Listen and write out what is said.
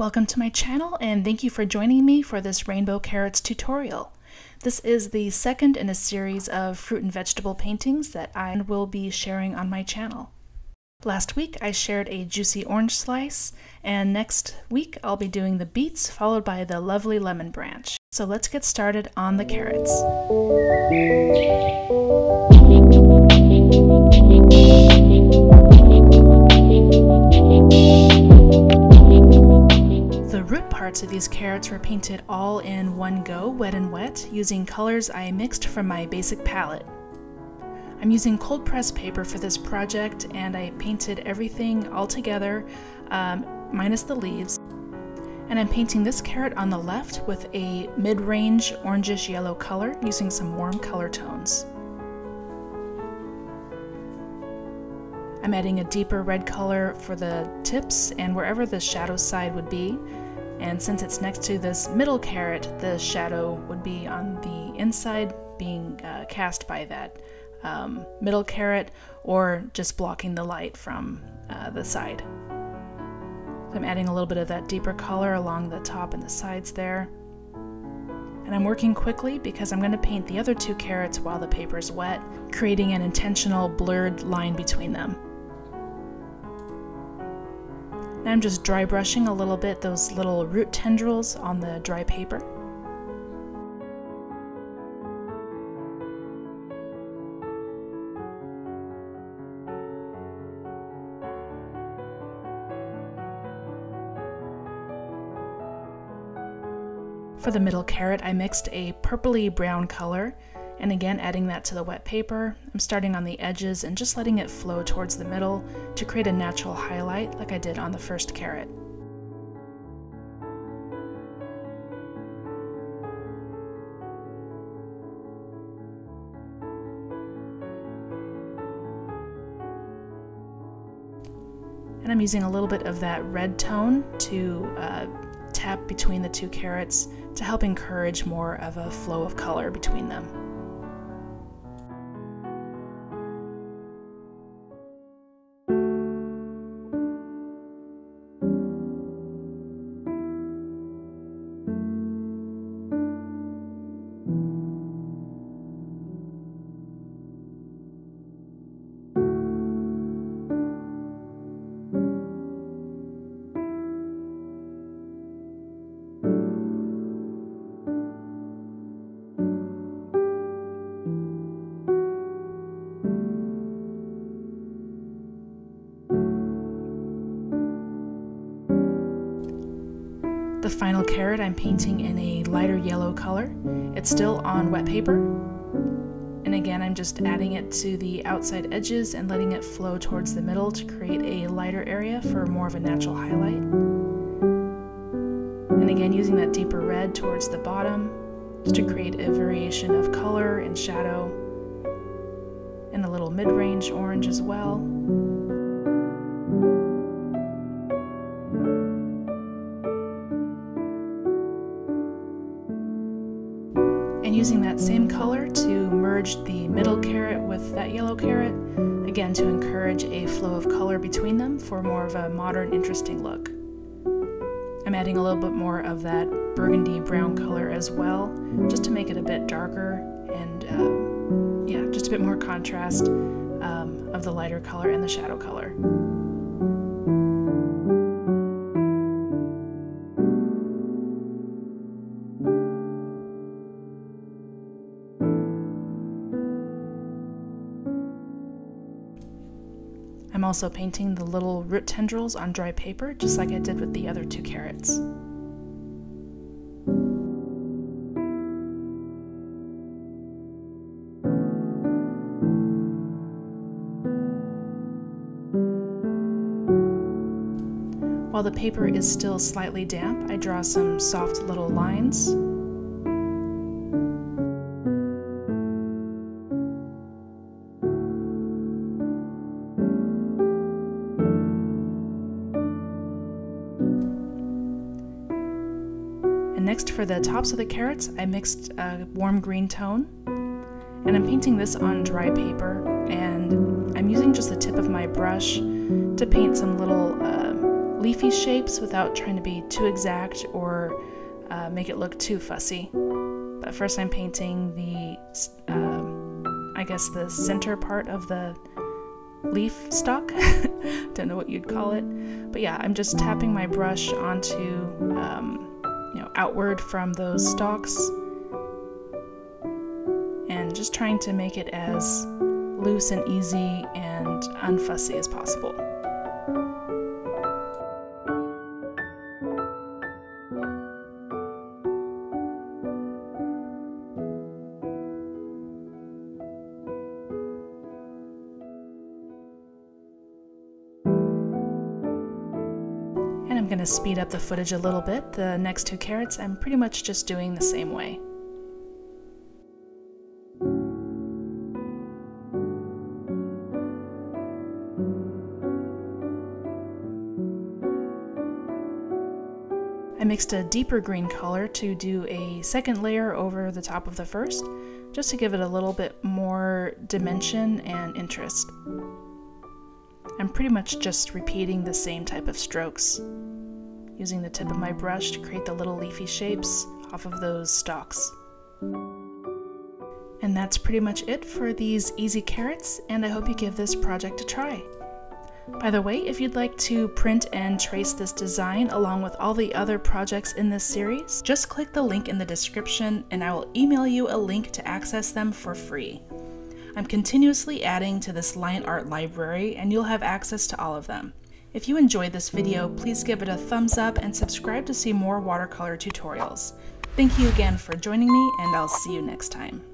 Welcome to my channel and thank you for joining me for this rainbow carrots tutorial. This is the second in a series of fruit and vegetable paintings that I will be sharing on my channel. Last week I shared a juicy orange slice, and next week I'll be doing the beets followed by the lovely lemon branch. So let's get started on the carrots. Parts of these carrots were painted all in one go, wet and wet, using colors I mixed from my basic palette. I'm using cold press paper for this project, and I painted everything all together, minus the leaves. And I'm painting this carrot on the left with a mid-range orangish yellow color using some warm color tones. I'm adding a deeper red color for the tips and wherever the shadow side would be. And since it's next to this middle carrot, the shadow would be on the inside, being cast by that middle carrot, or just blocking the light from the side. So I'm adding a little bit of that deeper color along the top and the sides there. And I'm working quickly because I'm going to paint the other two carrots while the paper's wet, creating an intentional blurred line between them. Now I'm just dry brushing a little bit those little root tendrils on the dry paper. For the middle carrot, I mixed a purpley brown color, and again adding that to the wet paper. I'm starting on the edges and just letting it flow towards the middle to create a natural highlight like I did on the first carrot. And I'm using a little bit of that red tone to tap between the two carrots to help encourage more of a flow of color between them. The final carrot I'm painting in a lighter yellow color. It's still on wet paper. And again, I'm just adding it to the outside edges and letting it flow towards the middle to create a lighter area for more of a natural highlight. And again, using that deeper red towards the bottom just to create a variation of color and shadow, and a little mid-range orange as well. And using that same color to merge the middle carrot with that yellow carrot, again to encourage a flow of color between them for more of a modern, interesting look. I'm adding a little bit more of that burgundy brown color as well, just to make it a bit darker and yeah, just a bit more contrast of the lighter color and the shadow color. I'm also painting the little root tendrils on dry paper, just like I did with the other two carrots. While the paper is still slightly damp, I draw some soft little lines. Next, for the tops of the carrots, I mixed a warm green tone, and I'm painting this on dry paper, and I'm using just the tip of my brush to paint some little leafy shapes without trying to be too exact or make it look too fussy. But first I'm painting the, I guess the center part of the leaf stalk. Don't know what you'd call it. But yeah, I'm just tapping my brush onto, outward from those stalks. And just trying to make it as loose and easy and unfussy as possible. And I'm going to speed up the footage a little bit. The next 2 carrots I'm pretty much just doing the same way. I mixed a deeper green color to do a second layer over the top of the first, just to give it a little bit more dimension and interest. I'm pretty much just repeating the same type of strokes, using the tip of my brush to create the little leafy shapes off of those stalks. And that's pretty much it for these easy carrots, and I hope you give this project a try. By the way, if you'd like to print and trace this design along with all the other projects in this series, just click the link in the description and I will email you a link to access them for free. I'm continuously adding to this line art library and you'll have access to all of them. If you enjoyed this video, please give it a thumbs up and subscribe to see more watercolor tutorials. Thank you again for joining me and I'll see you next time.